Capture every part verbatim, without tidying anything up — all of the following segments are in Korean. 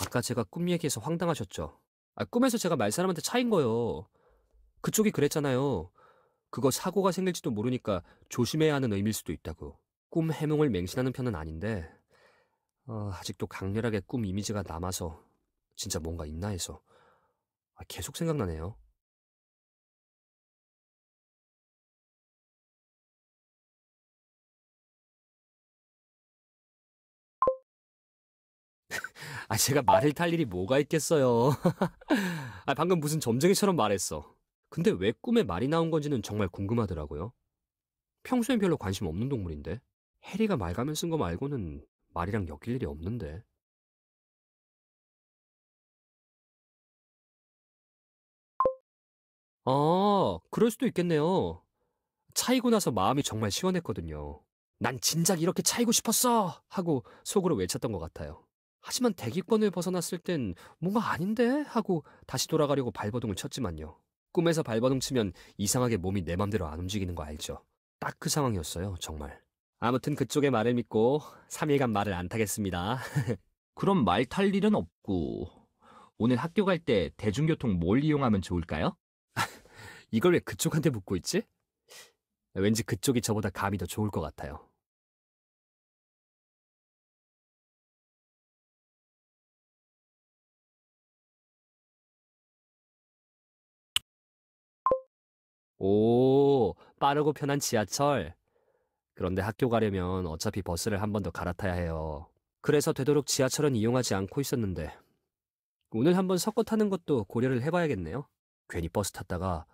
아까 제가 꿈 얘기해서 황당하셨죠? 아, 꿈에서 제가 말사람한테 차인 거예요. 그쪽이 그랬잖아요. 그거 사고가 생길지도 모르니까 조심해야 하는 의미일 수도 있다고. 꿈 해몽을 맹신하는 편은 아닌데 어, 아직도 강렬하게 꿈 이미지가 남아서 진짜 뭔가 있나 해서 아, 계속 생각나네요. 아, 제가 말을 탈 일이 뭐가 있겠어요. 아, 방금 무슨 점쟁이처럼 말했어. 근데 왜 꿈에 말이 나온 건지는 정말 궁금하더라고요. 평소엔 별로 관심 없는 동물인데 해리가 말가면 쓴 거 말고는 말이랑 엮일 일이 없는데. 아, 그럴 수도 있겠네요. 차이고 나서 마음이 정말 시원했거든요. 난 진작 이렇게 차이고 싶었어! 하고 속으로 외쳤던 것 같아요. 하지만 대기권을 벗어났을 땐 뭔가 아닌데? 하고 다시 돌아가려고 발버둥을 쳤지만요. 꿈에서 발버둥 치면 이상하게 몸이 내 맘대로 안 움직이는 거 알죠? 딱 그 상황이었어요, 정말. 아무튼 그쪽의 말을 믿고 삼 일간 말을 안 타겠습니다. 그럼 말 탈 일은 없고 오늘 학교 갈 때 대중교통 뭘 이용하면 좋을까요? 이걸 왜 그쪽한테 묻고 있지? 왠지 그쪽이 저보다 감이 더 좋을 것 같아요. 오, 빠르고 편한 지하철. 그런데 학교 가려면 어차피 버스를 한 번 더 갈아타야 해요. 그래서 되도록 지하철은 이용하지 않고 있었는데 오늘 한번 섞어 타는 것도 고려를 해봐야겠네요. 괜히 버스 탔다가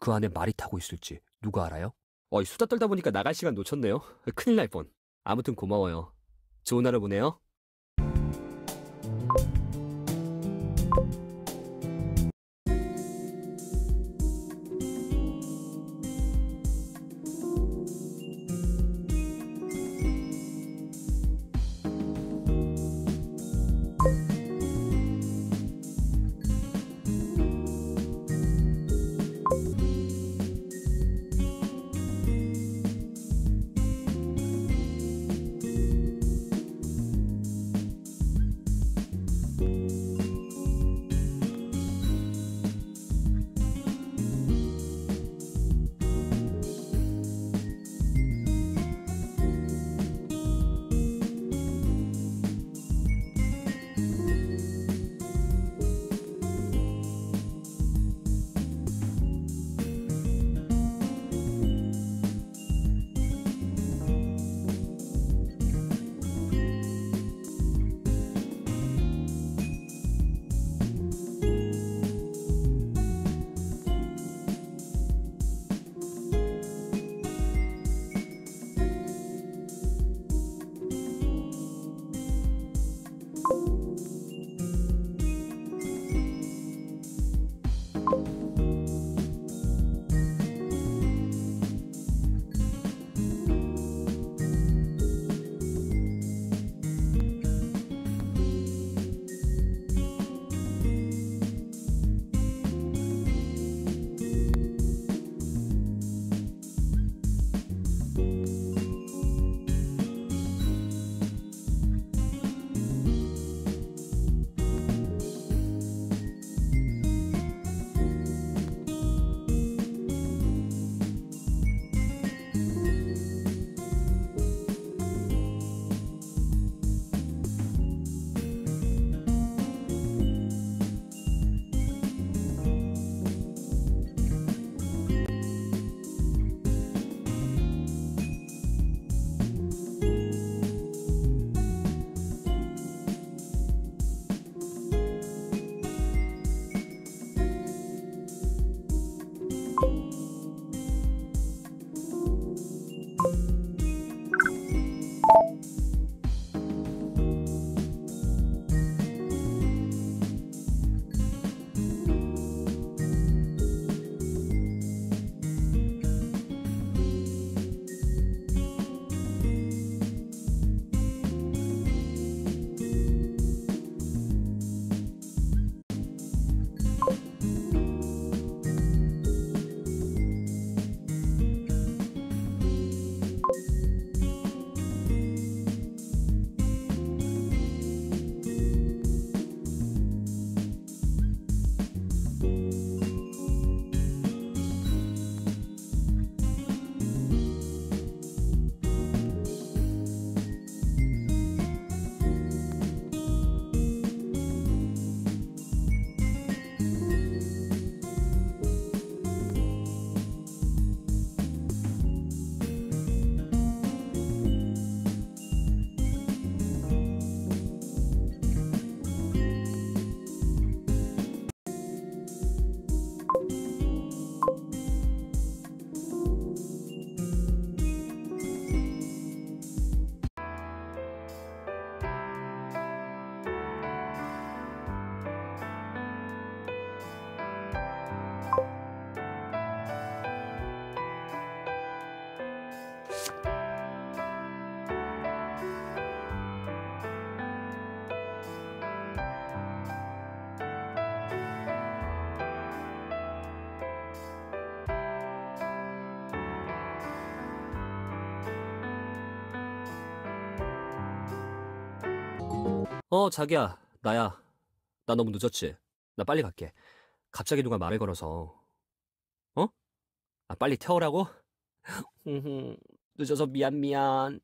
그 안에 말이 타고 있을지 누가 알아요? 어이, 수다 떨다 보니까 나갈 시간 놓쳤네요. 큰일 날 뻔. 아무튼 고마워요. 좋은 하루 보내요. 어, 자기야, 나야. 나 너무 늦었지? 나 빨리 갈게. 갑자기 누가 말을 걸어서. 어? 아, 빨리 태우라고? 흐흐, 늦어서 미안, 미안.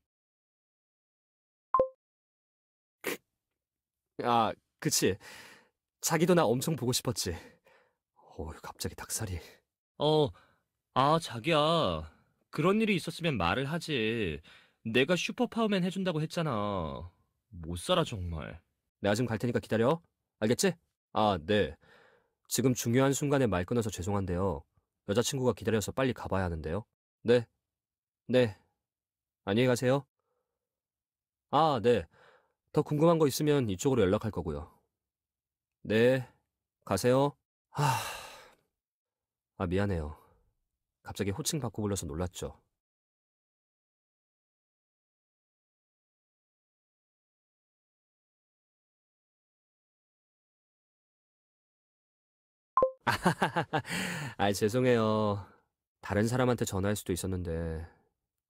아, 그치. 자기도 나 엄청 보고 싶었지. 어, 갑자기 닭살이. 어, 아, 자기야. 그런 일이 있었으면 말을 하지. 내가 슈퍼파워맨 해준다고 했잖아. 못 살아, 정말. 내가 지금 갈 테니까 기다려. 알겠지? 아, 네. 지금 중요한 순간에 말 끊어서 죄송한데요. 여자친구가 기다려서 빨리 가봐야 하는데요. 네, 네. 안녕히 가세요. 아, 네. 더 궁금한 거 있으면 이쪽으로 연락할 거고요. 네, 가세요. 하... 아, 미안해요. 갑자기 호칭 받고 불러서 놀랐죠. 아, 죄송해요. 다른 사람한테 전화할 수도 있었는데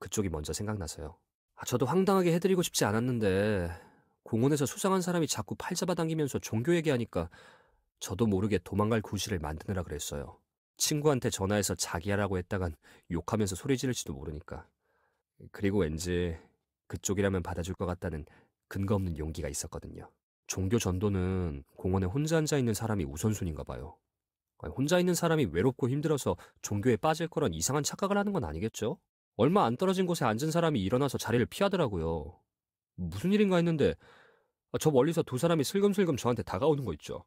그쪽이 먼저 생각나서요. 아, 저도 황당하게 해드리고 싶지 않았는데 공원에서 수상한 사람이 자꾸 팔 잡아당기면서 종교 얘기하니까 저도 모르게 도망갈 구실을 만드느라 그랬어요. 친구한테 전화해서 자기야라고 했다간 욕하면서 소리 지를지도 모르니까. 그리고 왠지 그쪽이라면 받아줄 것 같다는 근거 없는 용기가 있었거든요. 종교 전도는 공원에 혼자 앉아있는 사람이 우선순위인가 봐요. 아니, 혼자 있는 사람이 외롭고 힘들어서 종교에 빠질 거란 이상한 착각을 하는 건 아니겠죠? 얼마 안 떨어진 곳에 앉은 사람이 일어나서 자리를 피하더라고요. 무슨 일인가 했는데 아, 저 멀리서 두 사람이 슬금슬금 저한테 다가오는 거 있죠.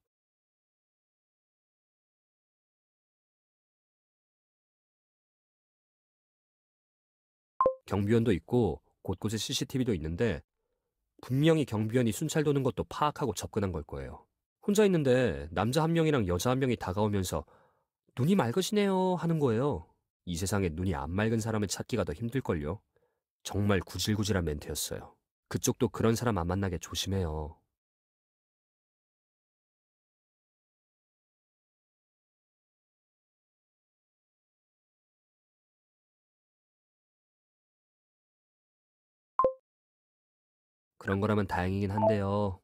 경비원도 있고 곳곳에 씨씨티비도 있는데 분명히 경비원이 순찰 도는 것도 파악하고 접근한 걸 거예요. 혼자 있는데 남자 한 명이랑 여자 한 명이 다가오면서 눈이 맑으시네요 하는 거예요. 이 세상에 눈이 안 맑은 사람을 찾기가 더 힘들걸요. 정말 구질구질한 멘트였어요. 그쪽도 그런 사람 안 만나게 조심해요. 그런 거라면 다행이긴 한데요.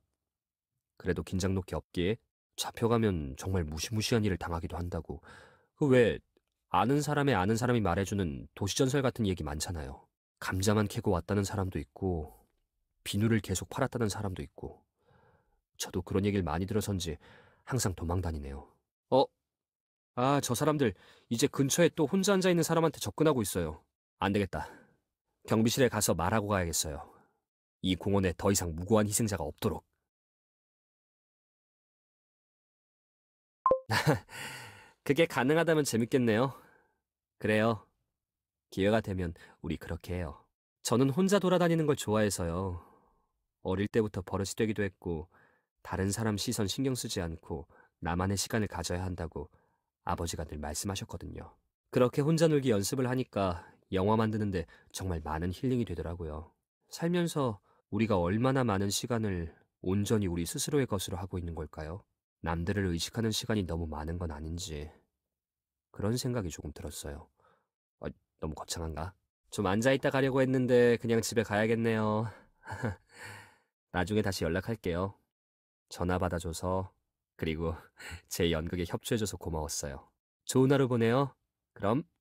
그래도 긴장 높게 없기. 잡혀가면 정말 무시무시한 일을 당하기도 한다고. 그 왜 아는 사람의 아는 사람이 말해주는 도시전설 같은 얘기 많잖아요. 감자만 캐고 왔다는 사람도 있고 비누를 계속 팔았다는 사람도 있고. 저도 그런 얘기를 많이 들어서인지 항상 도망다니네요. 어? 아, 저 사람들 이제 근처에 또 혼자 앉아있는 사람한테 접근하고 있어요. 안 되겠다. 경비실에 가서 말하고 가야겠어요. 이 공원에 더 이상 무고한 희생자가 없도록. 그게 가능하다면 재밌겠네요. 그래요. 기회가 되면 우리 그렇게 해요. 저는 혼자 돌아다니는 걸 좋아해서요. 어릴 때부터 버릇이 되기도 했고 다른 사람 시선 신경 쓰지 않고 나만의 시간을 가져야 한다고 아버지가 늘 말씀하셨거든요. 그렇게 혼자 놀기 연습을 하니까 영화 만드는데 정말 많은 힐링이 되더라고요. 살면서 우리가 얼마나 많은 시간을 온전히 우리 스스로의 것으로 하고 있는 걸까요? 남들을 의식하는 시간이 너무 많은 건 아닌지 그런 생각이 조금 들었어요. 아, 너무 거창한가? 좀 앉아있다 가려고 했는데 그냥 집에 가야겠네요. 나중에 다시 연락할게요. 전화 받아줘서 그리고 제 연극에 협조해줘서 고마웠어요. 좋은 하루 보내요. 그럼.